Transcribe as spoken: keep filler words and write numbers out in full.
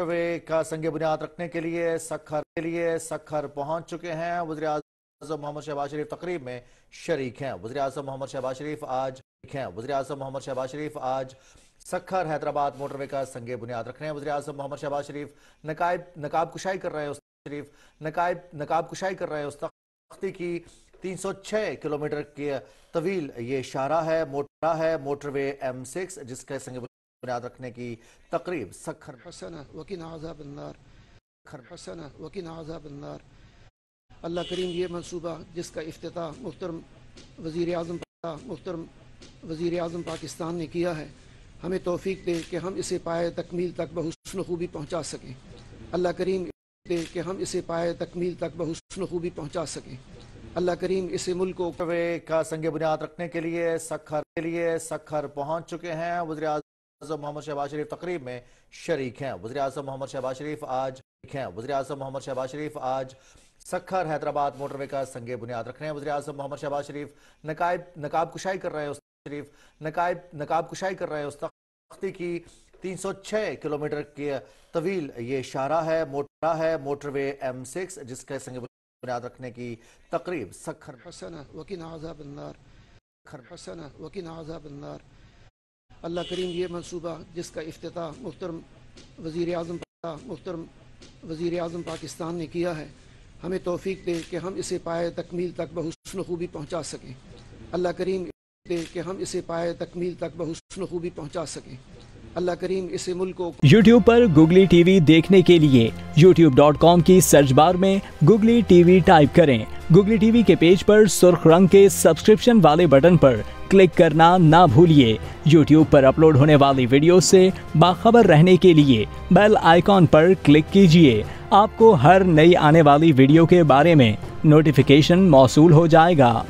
Motorway का संग बुनियाद रखने के लिए सखर के लिए सखर पहुंच चुके हैं। वज़ीर आज़म मोहम्मद शहबाज शरीफ तकरीब में शरीक हैं। वज़ीर आज़म मोहम्मद शहबाज शरीफ आज हैं वज़ीर आज़म मोहम्मद शहबाज शरीफ आज सखर हैदराबाद मोटरवे का संग बुनियाद रख रहे हैं। वज़ीर आज़म मोहम्मद शहबाज शरीफ नकाब नकाब कुशाई कर रहे हैं। शरीफ नकाब नकाब कुशाई कर रहे हैं। उस तख्ती की तीन सौ छह किलोमीटर के तवील ये शाहरा है मोटरा है मोटरवे एम सिक्स जिसका संग बुनियाद रखने की तकरीब सखर अल्लाह करीम ये मनसूबा जिसका इफ्तिताह मुख्तरम वज़ीर आज़म मुख्तरम वज़ीर आज़म पाकिस्तान ने किया है, हमें तौफीक दे कि हम इसे पाए तकमील तक बहुस्न खूबी पहुँचा सकें। अल्लाह करीम दे कि हम इसे पाए तकमील तक बहुस्न खूबी पहुँचा सकें। अल्लाह करीम इसे मुल्क को का संग बुनियाद रखने के लिए सखर के लिए सखर पहुँच चुके हैं। वज़ीर आज़म मोहम्मद शहबाज शरीफ तकरीब में शरीक हैं। वज़ीर आज़म मोहम्मद शहबाज शरीफ आज हैं वज़ीर आज़म मोहम्मद शहबाज शरीफ आज सखर हैदराबाद मोटरवे का संग बुनियाद रख रहे हैं। वज़ीर आज़म मोहम्मद शहबाज शरीफ नकाब नकाब कुशाई कर रहे हैं। शरीफ नकाब नकाब कुशाई कर रहे हैं। उस तख्ती की तीन सौ छह किलोमीटर के तवील ये शाहरा है मोटरा है मोटरवे एम सिक्स जिसका संग बुनियाद रखने की तकरीब सखर अल्लाह करीम ये मनसूबा जिसका इफ्तिताह मुख्तरम वज़ीर आज़म मुख्तरम वज़ीर आज़म पाकिस्तान ने किया है, हमें तौफीक दे कि हम इसे पाए तकमील तक बहुस्न खूबी पहुँचा सकें। अल्लाह करीम दे कि हम इसे पाए तकमील तक बहुस्न खूबी पहुँचा सकें। अल्लाह करीम इसे मुल्क को। YouTube पर Googly टीवी देखने के लिए यूट्यूब डॉट कॉम की सर्च बार में Googly टीवी टाइप करें। Googly टीवी के पेज पर सुर्ख रंग के सब्सक्रिप्शन वाले बटन पर क्लिक करना ना भूलिए। YouTube पर अपलोड होने वाली वीडियो से बाखबर रहने के लिए बेल आइकॉन पर क्लिक कीजिए। आपको हर नई आने वाली वीडियो के बारे में नोटिफिकेशन मौसूल हो जाएगा।